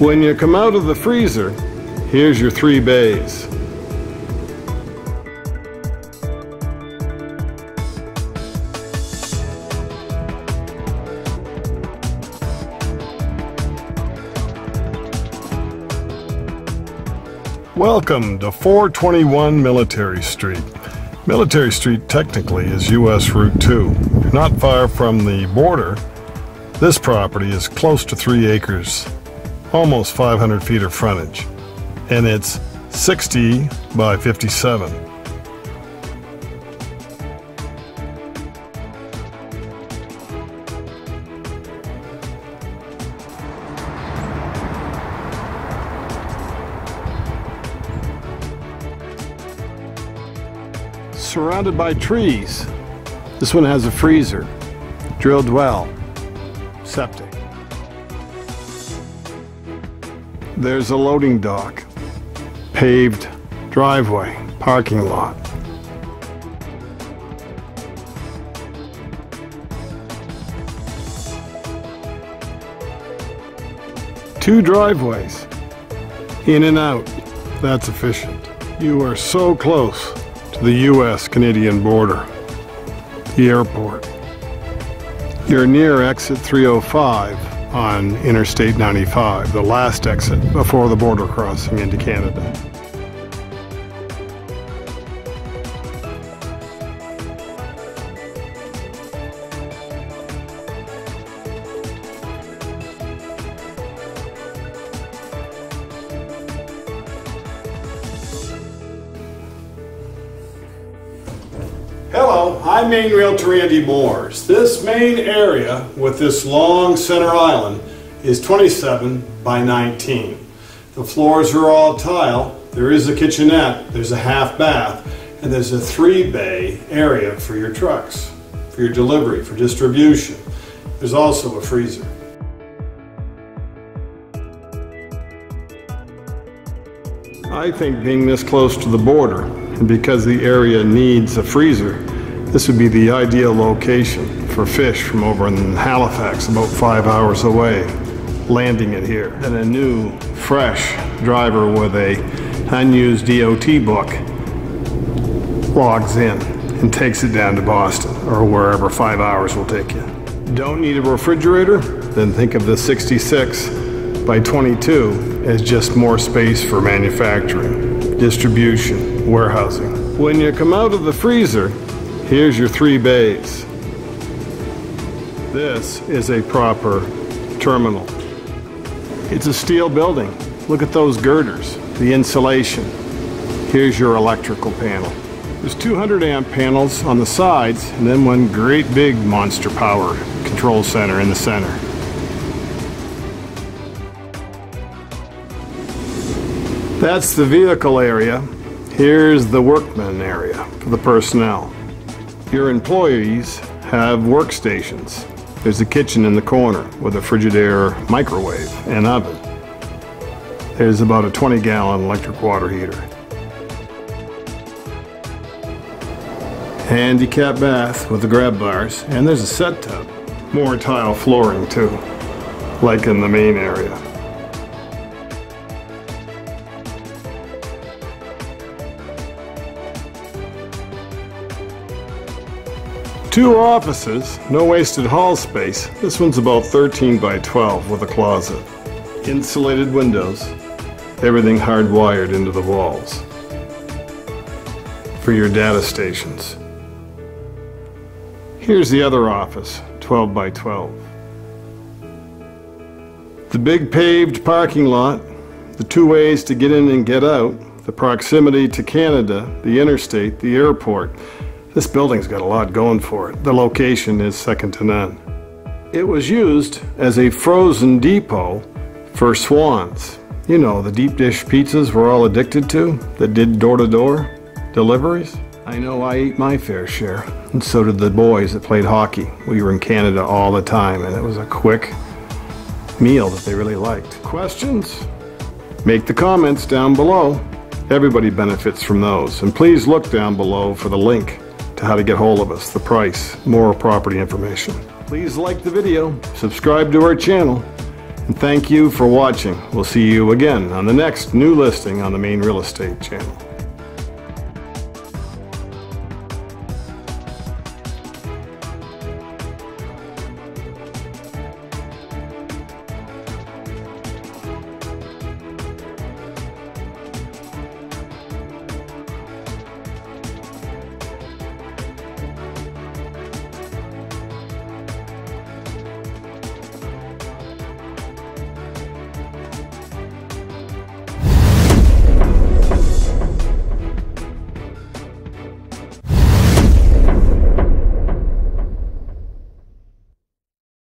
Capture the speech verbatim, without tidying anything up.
When you come out of the freezer, here's your three bays. Welcome to four twenty-one Military Street. Military Street technically is U S Route two. Not far from the border, this property is close to three acres, almost five hundred feet of frontage, and it's sixty by fifty-seven. Surrounded by trees. This one has a freezer, drilled well, septic. There's a loading dock, paved driveway, parking lot. Two driveways, in and out. That's efficient. You are so close to the U S Canadian border. The airport. You're near exit three oh five on Interstate ninety-five, the last exit before the border crossing into Canada. Hello, I'm Maine Realtor Andy Mooers. This main area with this long center island is twenty-seven by nineteen. The floors are all tile, there is a kitchenette, there's a half bath, and there's a three bay area for your trucks, for your delivery, for distribution. There's also a freezer. I think being this close to the border, and because the area needs a freezer, this would be the ideal location for fish from over in Halifax, about five hours away, landing it here. And a new, fresh driver with a unused D O T book logs in and takes it down to Boston or wherever five hours will take you. Don't need a refrigerator? Then think of the sixty-six by twenty-two as just more space for manufacturing, distribution, warehousing. When you come out of the freezer, here's your three bays. This is a proper terminal. It's a steel building. Look at those girders, the insulation. Here's your electrical panel. There's two hundred amp panels on the sides, and then one great big monster power control center in the center. That's the vehicle area. Here's the workman area for the personnel. Your employees have workstations. There's a kitchen in the corner with a Frigidaire microwave and oven. There's about a twenty gallon electric water heater. Handicap bath with the grab bars, and there's a set tub. More tile flooring too, like in the main area. Two offices, no wasted hall space. This one's about thirteen by twelve with a closet. Insulated windows, everything hardwired into the walls for your data stations. Here's the other office, twelve by twelve. The big paved parking lot, the two ways to get in and get out, the proximity to Canada, the interstate, the airport. This building's got a lot going for it. The location is second to none. It was used as a frozen depot for swans. You know, the deep dish pizzas we're all addicted to that did door-to-door deliveries. I know I ate my fair share, and so did the boys that played hockey. We were in Canada all the time, and it was a quick meal that they really liked. Questions? Make the comments down below. Everybody benefits from those. And please look down below for the link to how to get hold of us, the price, more property information. Please like the video, subscribe to our channel, And thank you for watching. We'll see you again on the next new listing on the Maine Real Estate channel.